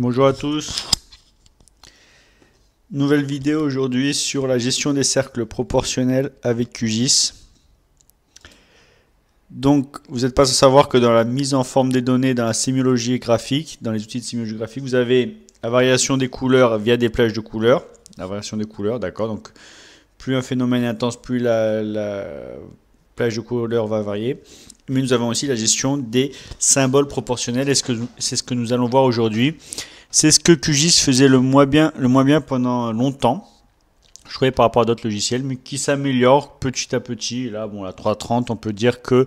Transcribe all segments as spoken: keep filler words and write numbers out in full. Bonjour à tous. Nouvelle vidéo aujourd'hui sur la gestion des cercles proportionnels avec Q G I S. Donc vous n'êtes pas sans savoir que dans la mise en forme des données dans la sémiologie graphique, dans les outils de sémiologie graphique, vous avez la variation des couleurs via des plages de couleurs. La variation des couleurs, d'accord. Donc plus un phénomène est intense, plus la, la plage de couleurs va varier. Mais nous avons aussi la gestion des symboles proportionnels. C'est ce que nous allons voir aujourd'hui. C'est ce que Q G I S faisait le moins bien, le moins bien pendant longtemps, je croyais, par rapport à d'autres logiciels, mais qui s'améliore petit à petit. Et là, bon, la trois point trente, on peut dire que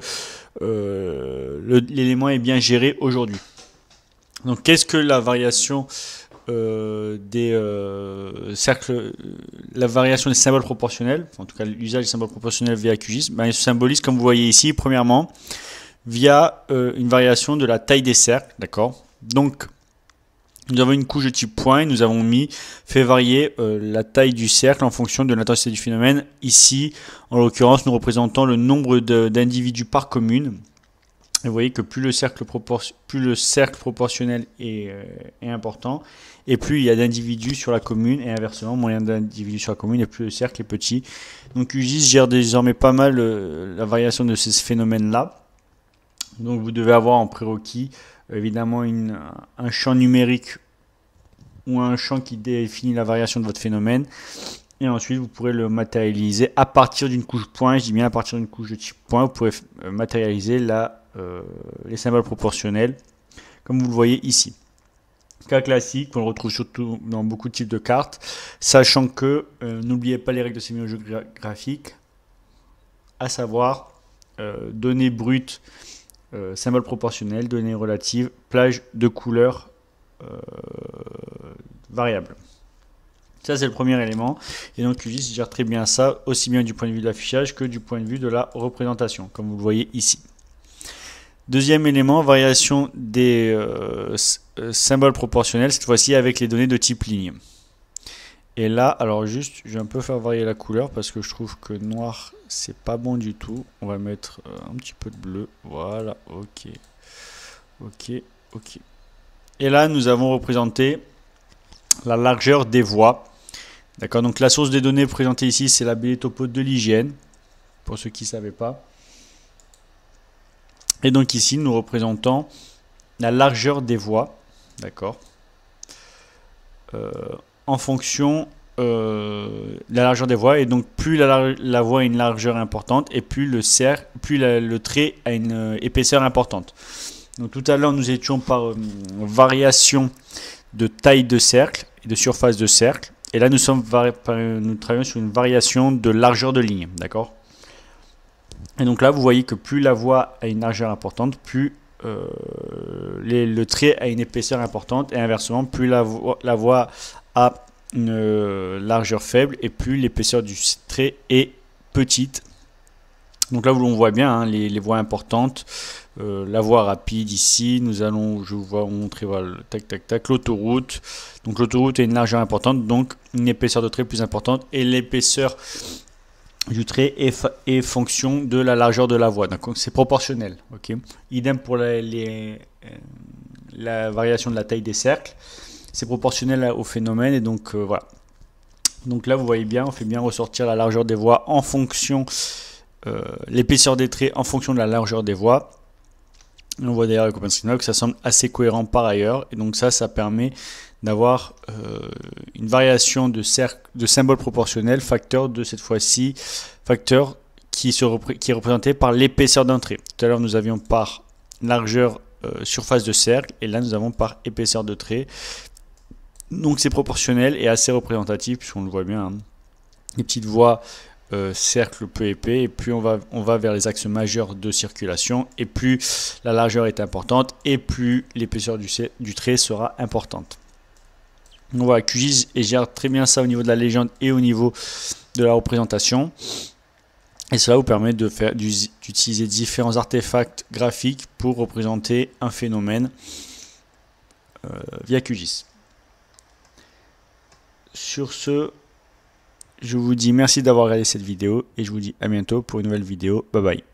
euh, l'élément est bien géré aujourd'hui. Donc, qu'est-ce que la variation euh, des euh, cercles, euh, la variation des symboles proportionnels, en tout cas l'usage des symboles proportionnels via Q G I S? Ben, ils se symbolisent, comme vous voyez ici, premièrement, via euh, une variation de la taille des cercles, d'accord? Donc, nous avons une couche de type point, nous avons mis, fait varier euh, la taille du cercle en fonction de l'intensité du phénomène. Ici, en l'occurrence, nous représentons le nombre d'individus par commune. Et vous voyez que plus le cercle, proportion, plus le cercle proportionnel est, euh, est important, et plus il y a d'individus sur la commune, et inversement, moins il y a d'individus sur la commune, et plus le cercle est petit. Donc Q G I S gère désormais pas mal euh, la variation de ces phénomènes-là. Donc vous devez avoir en prérequis, évidemment, une, un champ numérique ou un champ qui définit la variation de votre phénomène. Et ensuite, vous pourrez le matérialiser à partir d'une couche point. Je dis bien à partir d'une couche de type point, vous pourrez matérialiser la, euh, les symboles proportionnels, comme vous le voyez ici. Cas classique, on le retrouve surtout dans beaucoup de types de cartes, sachant que, euh, n'oubliez pas les règles de sémiologie graphique, à savoir, euh, données brutes, Euh, symboles proportionnels, données relatives, plage de couleurs euh, variables. Ça, c'est le premier élément. Et donc, Q G I S gère très bien ça, aussi bien du point de vue de l'affichage que du point de vue de la représentation, comme vous le voyez ici. Deuxième élément, variation des euh, symboles proportionnels, cette fois-ci avec les données de type ligne. Et là, alors juste, je vais un peu faire varier la couleur parce que je trouve que noir, c'est pas bon du tout. On va mettre un petit peu de bleu. Voilà, ok. Ok, ok. Et là, nous avons représenté la largeur des voies. D'accord, donc la source des données présentée ici, c'est la B D Topo de l'hygiène, pour ceux qui ne savaient pas. Et donc ici, nous représentons la largeur des voies. D'accord. Euh, en fonction... Euh, la largeur des voies, et donc plus la, la voie a une largeur importante et plus le, cercle, plus la, le trait a une euh, épaisseur importante. Donc tout à l'heure nous étions par euh, variation de taille de cercle et de surface de cercle, et là nous, sommes par, nous travaillons sur une variation de largeur de ligne, d'accord? Et donc là vous voyez que plus la voie a une largeur importante, plus euh, les, le trait a une épaisseur importante, et inversement plus la, vo la voie a une largeur faible et plus l'épaisseur du trait est petite. Donc là on voit bien hein, les, les voies importantes, euh, la voie rapide ici, nous allons, je vous montrer, voilà, tac tac tac, l'autoroute. Donc l'autoroute a une largeur importante, donc une épaisseur de trait plus importante, et l'épaisseur du trait est, est fonction de la largeur de la voie, donc c'est proportionnel, ok. Idem pour la, les, la variation de la taille des cercles. C'est proportionnel au phénomène, et donc euh, voilà. Donc là vous voyez bien, on fait bien ressortir la largeur des voies en fonction, euh, l'épaisseur des traits en fonction de la largeur des voies. Et on voit d'ailleurs avec OpenStreetMap que ça semble assez cohérent par ailleurs, et donc ça, ça permet d'avoir euh, une variation de, cercle, de symbole proportionnel, facteur de cette fois-ci, facteur qui, se repré qui est représenté par l'épaisseur d'un trait. Tout à l'heure nous avions par largeur euh, surface de cercle, et là nous avons par épaisseur de trait. Donc c'est proportionnel et assez représentatif, puisqu'on le voit bien, hein. Les petites voies, euh, cercle peu épais, et plus on va, on va vers les axes majeurs de circulation, et plus la largeur est importante, et plus l'épaisseur du, du trait sera importante. Donc voilà, Q G I S gère très bien ça au niveau de la légende et au niveau de la représentation. Et cela vous permet d'utiliser différents artefacts graphiques pour représenter un phénomène euh, via Q G I S. Sur ce, je vous dis merci d'avoir regardé cette vidéo et je vous dis à bientôt pour une nouvelle vidéo. Bye bye.